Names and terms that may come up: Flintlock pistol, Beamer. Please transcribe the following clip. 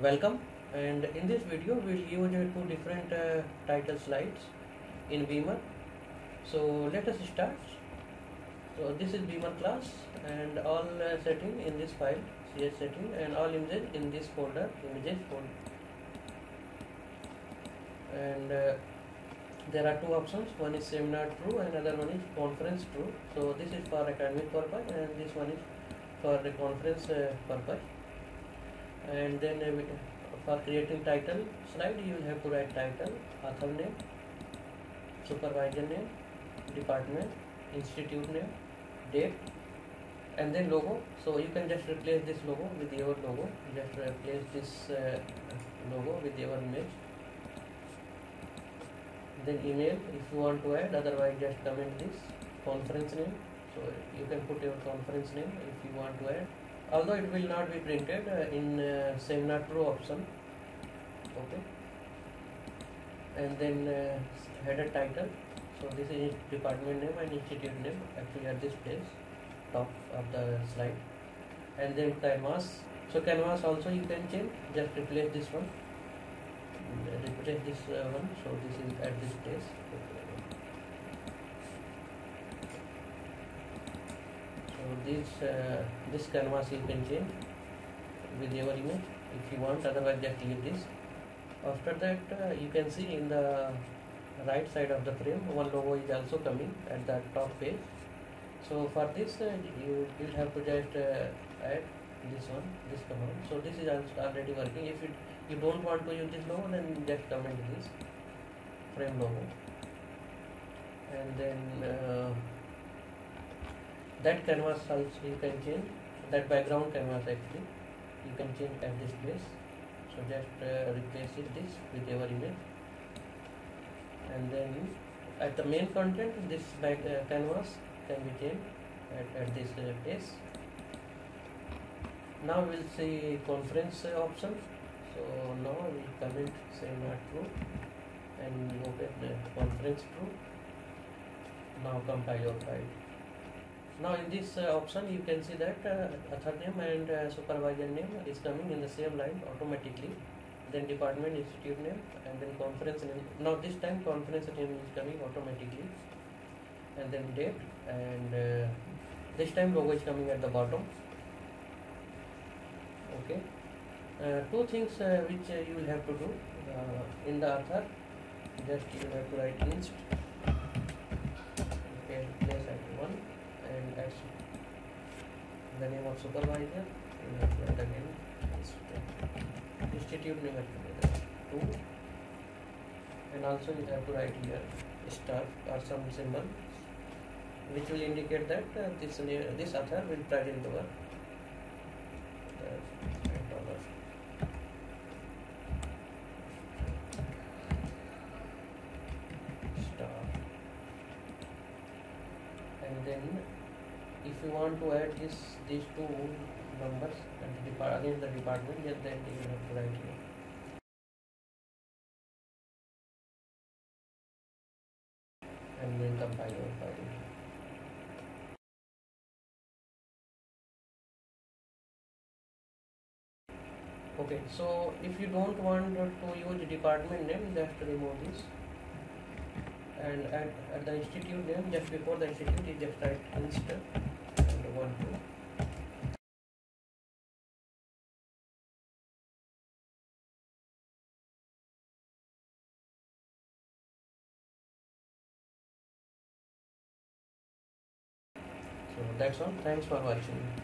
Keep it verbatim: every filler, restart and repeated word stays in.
Welcome, and in this video we will use uh, two different uh, title slides in Beamer. So let us start. So this is Beamer class, and all uh, setting in this file, ch setting, and all images in this folder, images folder. And uh, there are two options. One is seminar true, and another one is conference true. So this is for academic purpose, and this one is for the conference uh, purpose. And then uh, for creating title slide, you will have to write title, author name, supervisor name, department, institute name, date, and then logo. So you can just replace this logo with your logo. Just replace this uh, logo with your image. Then email if you want to add, otherwise just comment this. Conference name, so you can put your conference name if you want to add. Although it will not be printed uh, in uh, seminar true option, okay. And then uh, header title, so this is department name and institute name, actually at this place, top of the slide. And then canvas, so canvas also you can change, just replace this one, replace this uh, one, so this is at this place, okay. This uh, this canvas you can change with your image if you want, otherwise just leave this. After that uh, you can see in the right side of the frame one logo is also coming at the top page. So for this uh, you will have to just uh, add this one, this command. So this is already working. If it, you don't want to use this logo, then just comment this frame logo. And then uh, that canvas also you can change, that background canvas actually you can change at this place. So just uh, replace it this with your image. And then at the main content, this back uh, canvas can be changed at, at this uh, place. Now we will see conference uh, option. So now we will comment seminar true and we will open uh, conference true. Now compile your file. Now in this uh, option you can see that uh, author name and uh, supervisor name is coming in the same line automatically. Then department, institute name, and then conference name. Now this time conference name is coming automatically. And then date, and uh, this time logo is coming at the bottom. Okay. Uh, two things uh, which uh, you will have to do uh, in the author. Just you have to write inst. Okay, place at one. And that's the name of supervisor, you have to add again institute name at two, and also you have to write here star or some symbol which will indicate that uh, this uh, this author will present the work. And then if you want to add this, these two numbers and depart against the department, yes, then you have to write here. And then compile your file. Okay, so if you don't want to use department name, just remove this. And at, at the institute name, just before the institute, you just write inst and one two. So that's all. Thanks for watching.